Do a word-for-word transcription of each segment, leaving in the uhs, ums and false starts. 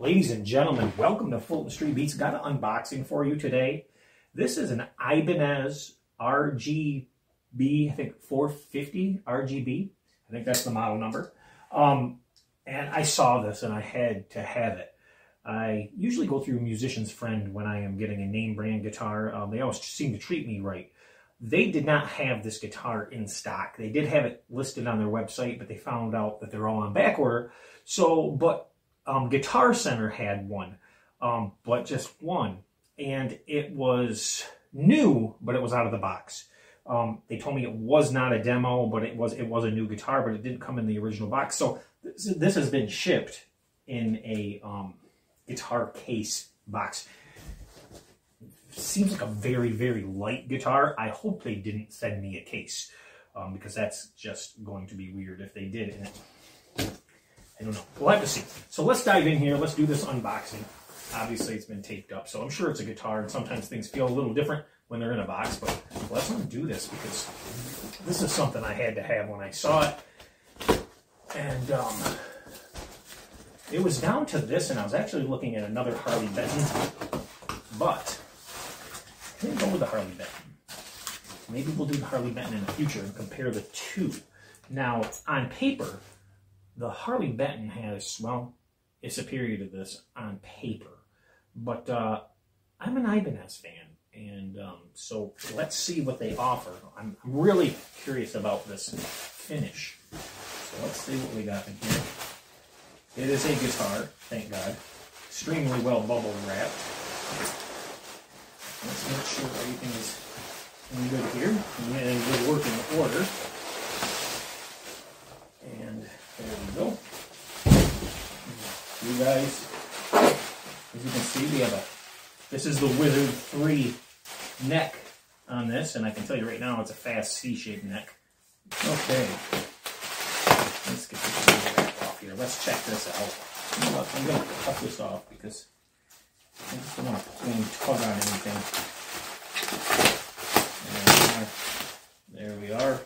Ladies and gentlemen, welcome to Fulton Street Beats. Got an unboxing for you today. This is an Ibanez R G B, I think four fifty R G B. I think that's the model number. Um, and I saw this and I had to have it. I usually go through Musician's Friend when I am getting a name brand guitar. Um, they always seem to treat me right. They did not have this guitar in stock. They did have it listed on their website, but they found out that they're all on back order. So, but Um, Guitar Center had one, um, but just one, and it was new, but it was out of the box. Um, they told me it was not a demo, but it was it was a new guitar, but it didn't come in the original box. So this, this has been shipped in a um, guitar case box. Seems like a very, very light guitar. I hope they didn't send me a case, um, because that's just going to be weird if they did. And it, I don't know. We'll have to see. So let's dive in here. Let's do this unboxing. Obviously, it's been taped up, so I'm sure it's a guitar, and sometimes things feel a little different when they're in a box, but let's not do this because this is something I had to have when I saw it. And um, it was down to this, and I was actually looking at another Harley Benton, but I didn't go with the Harley Benton. Maybe we'll do the Harley Benton in the future and compare the two. Now, on paper, the Harley Benton has, well, it's superior to this on paper. But uh, I'm an Ibanez fan, and um, so let's see what they offer. I'm, I'm really curious about this finish. So let's see what we got in here. It is a guitar, thank God. Extremely well bubble wrapped. Let's make sure everything is in good here, and in good working order. You guys, as you can see, we have a, this is the Wizard three neck on this, and I can tell you right now it's a fast C-shaped neck. Okay, let's get this wrap off here. Let's check this out. You know what, I'm going to cut this off because I just don't want to pull and tug on anything. There we are. There we are.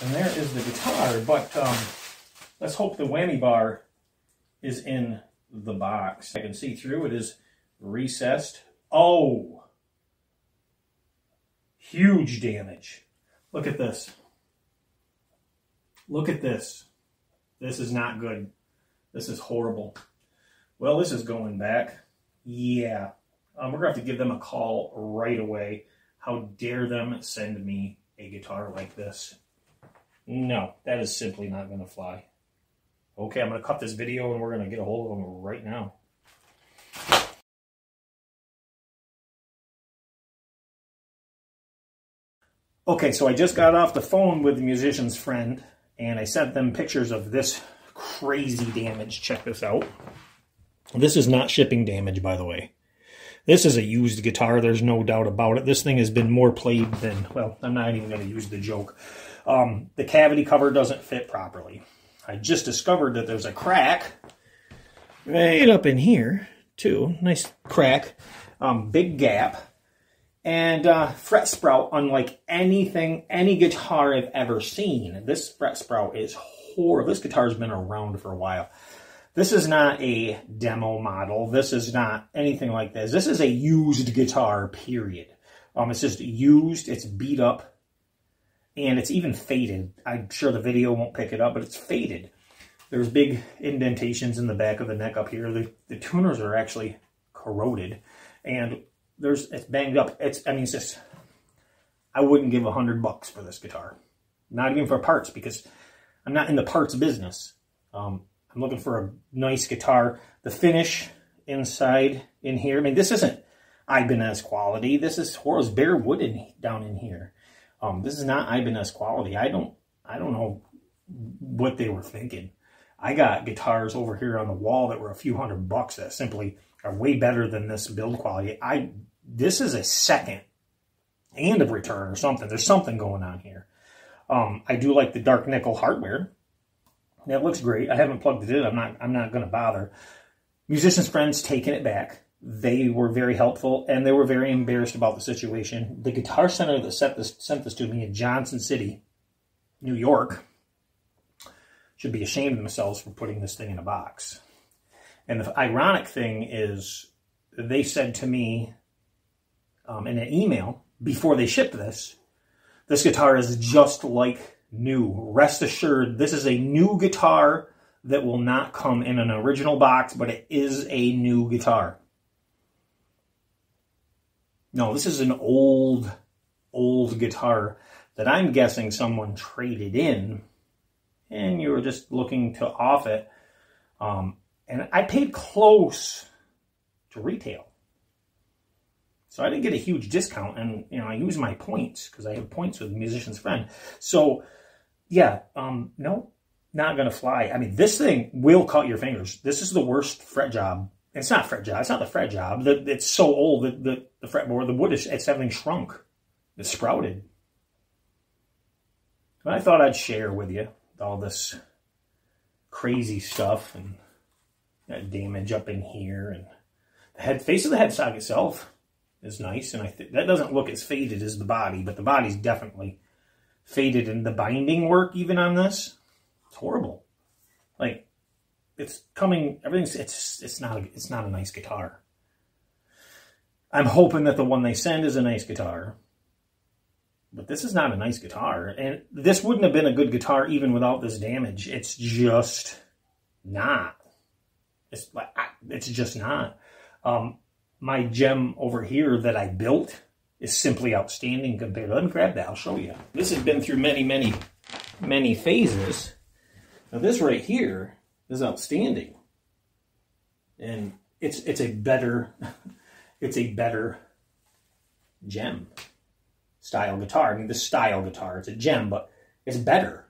And there is the guitar, but um, let's hope the whammy bar is in the box. I can see through, it is recessed. Oh! Huge damage. Look at this. Look at this. This is not good. This is horrible. Well, this is going back. Yeah. Um, we're going to have to give them a call right away. How dare them send me a guitar like this. No, that is simply not going to fly. Okay, I'm going to cut this video and we're going to get a hold of them right now. Okay, so I just got off the phone with the Musician's Friend and I sent them pictures of this crazy damage. Check this out. This is not shipping damage, by the way. This is a used guitar. There's no doubt about it. This thing has been more played than, well, I'm not even going to use the joke. Um, the cavity cover doesn't fit properly. I just discovered that there's a crack right up in here, too. Nice crack. Um, big gap. And uh, fret sprout unlike anything, any guitar I've ever seen. This fret sprout is horrible. This guitar's been around for a while. This is not a demo model. This is not anything like this. This is a used guitar, period. Um, it's just used. It's beat up. And it's even faded. I'm sure the video won't pick it up, but it's faded. There's big indentations in the back of the neck up here. The, the tuners are actually corroded. And there's it's banged up. It's I mean, it's just... I wouldn't give a hundred bucks for this guitar. Not even for parts, because I'm not in the parts business. Um... I'm looking for a nice guitar. The finish inside in here. I mean, this isn't Ibanez quality. This is Horace bare wood in, down in here. Um, this is not Ibanez quality. I don't, I don't know what they were thinking. I got guitars over here on the wall that were a few hundred bucks that simply are way better than this build quality. I this is a second and a return or something. There's something going on here. Um, I do like the dark nickel hardware. That looks great. I haven't plugged it in. I'm not I'm not going to bother. Musician's Friend's taking it back. They were very helpful, and they were very embarrassed about the situation. The Guitar Center that sent this, sent this to me in Johnson City, New York, should be ashamed of themselves for putting this thing in a box. And the ironic thing is they said to me um, in an email before they shipped this, this guitar is just like new. Rest assured, this is a new guitar that will not come in an original box, but it is a new guitar. No, this is an old, old guitar that I'm guessing someone traded in, and you were just looking to off it. Um, and I paid close to retail. So I didn't get a huge discount, and you know I use my points because I have points with Musician's Friend. So yeah, um, no, not gonna fly. I mean, this thing will cut your fingers. This is the worst fret job. It's not fret job. It's not the fret job. The, it's so old that the, the fretboard, the wood is it's everything shrunk. It's sprouted. But I thought I'd share with you all this crazy stuff and that damage up in here, and the head face of the headstock itself is nice, and I th that doesn't look as faded as the body, but the body's definitely faded, and the binding work even on this, it's horrible. Like, it's coming, everything's, it's it's not a, it's not a nice guitar. I'm hoping that the one they send is a nice guitar, but this is not a nice guitar, and this wouldn't have been a good guitar even without this damage. It's just not. It's like it's just not. Um, My gem over here that I built is simply outstanding compared to it. Let me grab that, I'll show you. This has been through many, many, many phases. Now this right here is outstanding. And it's it's a better, it's a better gem style guitar. I mean, this style guitar, it's a gem, but it's better.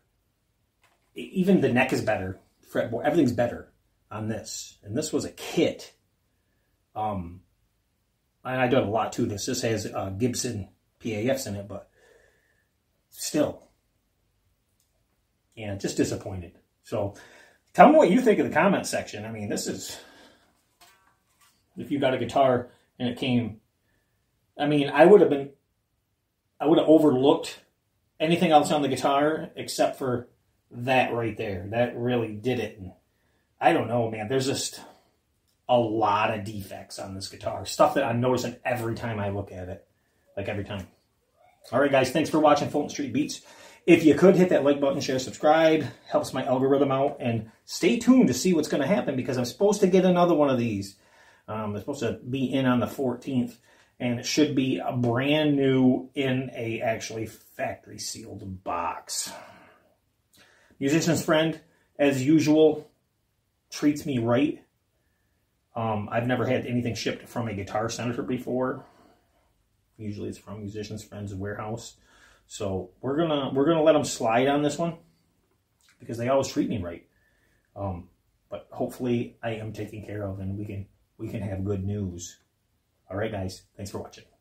Even the neck is better, fretboard, everything's better on this. And this was a kit. Um And I do have a lot to this. This has uh, Gibson P A Fs in it, but still. Yeah, just disappointed. So tell me what you think in the comment section. I mean, this is, if you got a guitar and it came, I mean, I would have been, I would have overlooked anything else on the guitar except for that right there. That really did it. And I don't know, man. There's just a lot of defects on this guitar. Stuff that I'm noticing every time I look at it. Like every time. Alright guys, thanks for watching Fulton Street Beats. If you could, hit that like button, share, subscribe. Helps my algorithm out. And stay tuned to see what's going to happen, because I'm supposed to get another one of these. Um, I'm supposed to be in on the fourteenth. And it should be a brand new in a actually factory sealed box. Musician's Friend, as usual, treats me right. Um, I've never had anything shipped from a Guitar Center before. Usually it's from Musician's Friend's warehouse. So we're gonna we're gonna let them slide on this one, because they always treat me right. Um, but hopefully I am taken care of, and we can we can have good news. All right, guys, thanks for watching.